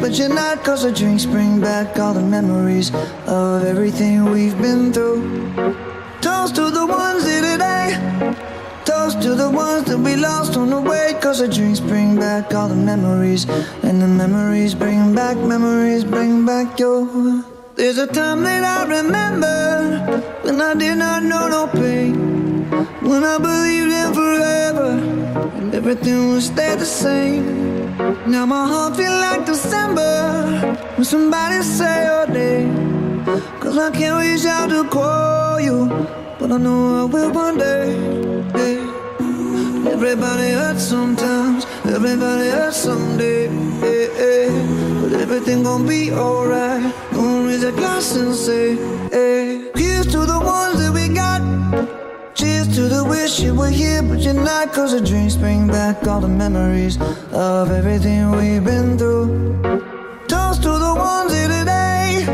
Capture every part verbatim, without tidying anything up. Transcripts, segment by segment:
But you're not, cause the drinks bring back all the memories of everything we've been through. Toast to the ones here today, toast to the ones that we lost on the way, cause the drinks bring back all the memories, and the memories bring back, memories bring back your. There's a time that I remember when I did not know no pain, when I believed in forever and everything would stay the same. Now my heart feels like December when somebody say your name, cause I can't reach out to call you, but I know I will one day, hey. Everybody hurts sometimes, everybody hurts someday, hey, hey. But everything gon' be alright, gonna raise a glass and say, hey. Here's to the ones that we got, cheers to the wish you were here, but you're not, cause the dreams bring back all the memories of everything we've been through. Toast to the ones here today,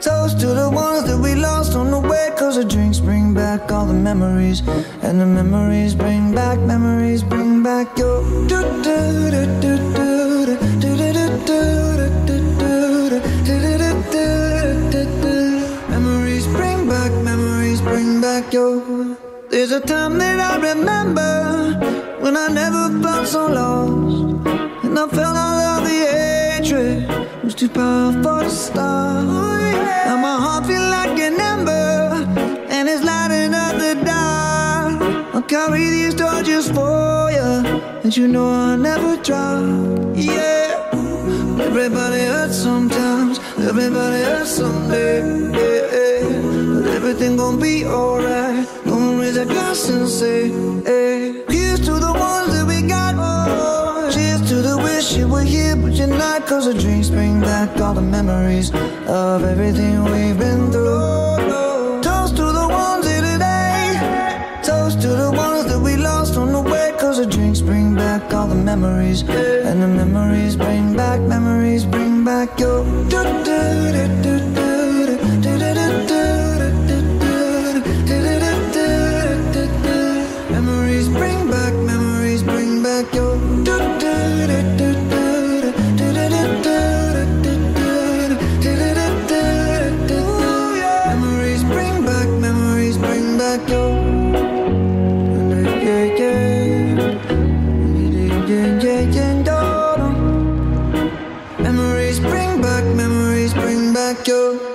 toast to the ones that we lost on the way, cause the drinks bring back all the memories, and the memories bring back, memories bring back your. Memories bring back, memories bring back your. There's a time that I remember when I never felt so lost, and I felt all of the hatred was too powerful to stop. Ooh, yeah. Now my heart feels like an ember, and it's lighting up the dark. I'll carry these torches for you, and you know I'll never drop. Yeah, everybody hurts sometimes, everybody hurts someday. Yeah, yeah. But everything gon' be alright. A glass and say, hey. Here's to the ones that we got, oh. Cheers to the wish you were here, but you're not, cause the dreams bring back all the memories of everything we've been through. Toast to the ones here today, toast to the ones that we lost on the way, cause the drinks bring back all the memories, and the memories bring back, memories bring back your. Memories bring back, memories bring back your.